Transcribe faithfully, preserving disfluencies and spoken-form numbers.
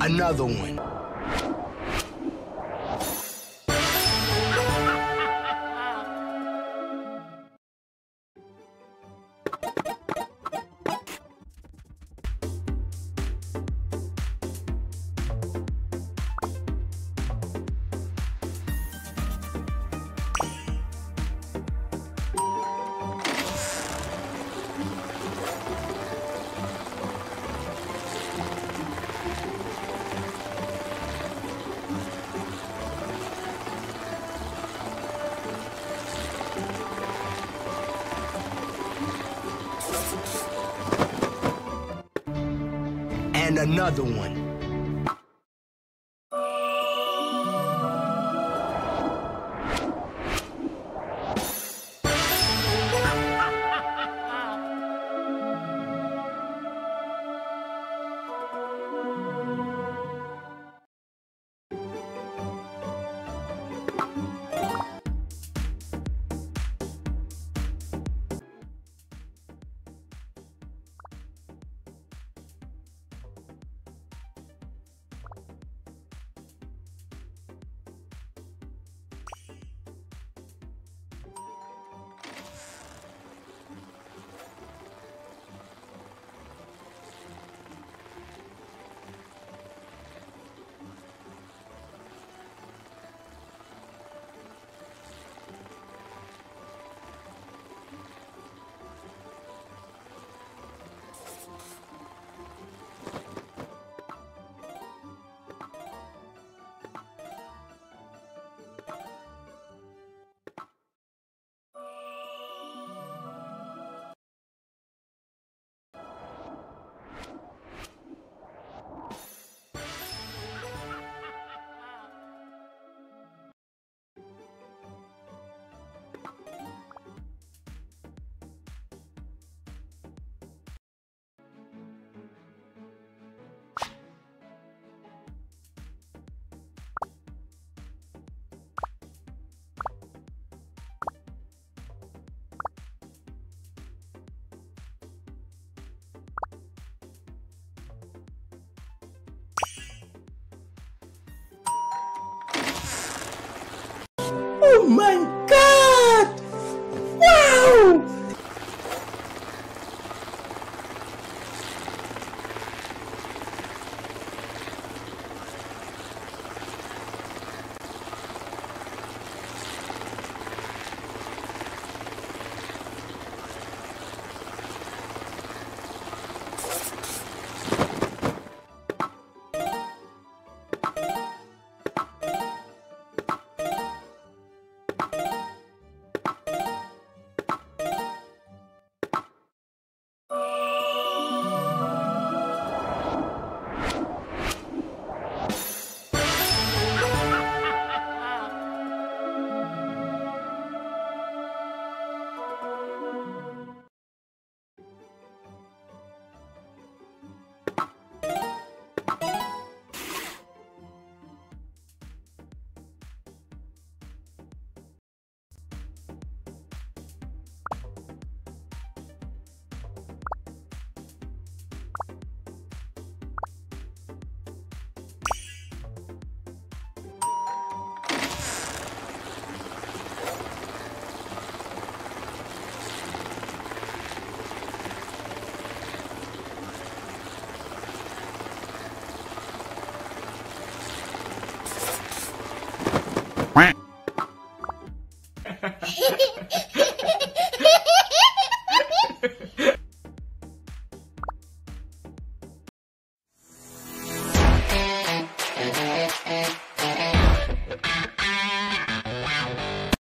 another one. Another one.